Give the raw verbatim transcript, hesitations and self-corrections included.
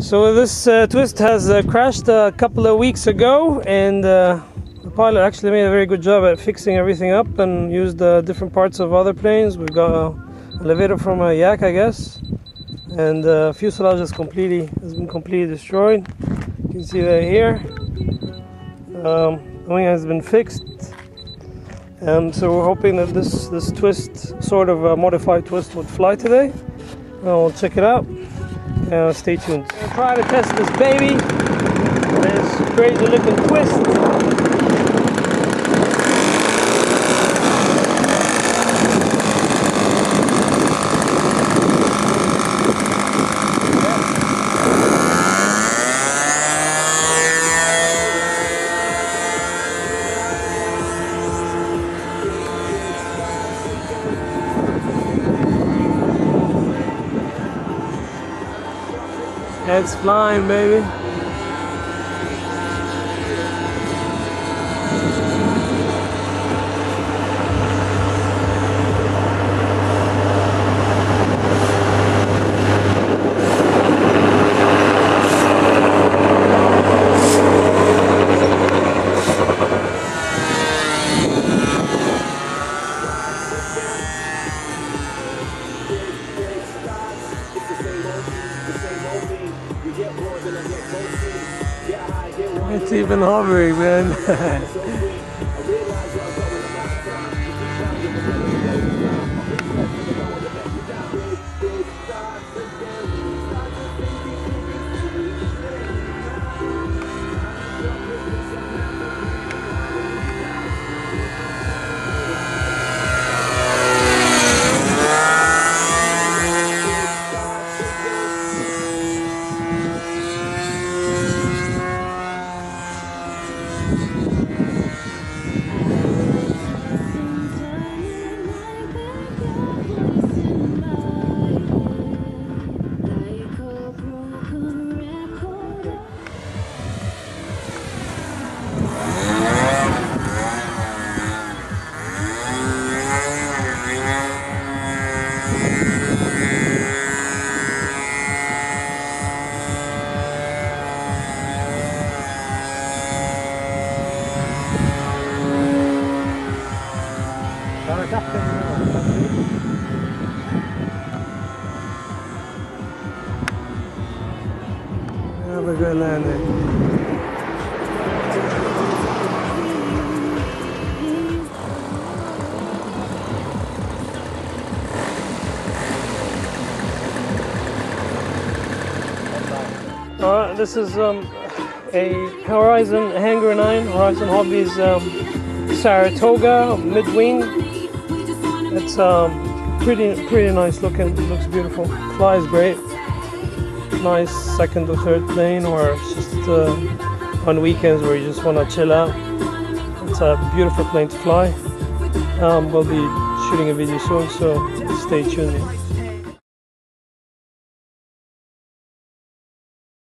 So this uh, twist has uh, crashed a couple of weeks ago, and uh, the pilot actually made a very good job at fixing everything up and used uh, different parts of other planes. We've got an elevator from a Yak, I guess, and the uh, fuselage has completely has been completely destroyed. You can see that here. Um, the wing has been fixed, and so we're hoping that this this twist, sort of a modified twist, would fly today. Now we'll check it out. Uh, stay tuned. I'm gonna try to test this baby. This crazy looking twist. It's flying, baby. It's even hovering, man. Have a good landing. Alright, this is um, a Horizon Hangar nine, Horizon Hobbies um, Saratoga Mid Wing. It's um, pretty, pretty nice looking, it looks beautiful, flies great. Nice second or third plane, or just uh, on weekends where you just want to chill out. It's a beautiful plane to fly. Um, we'll be shooting a video soon, so stay tuned.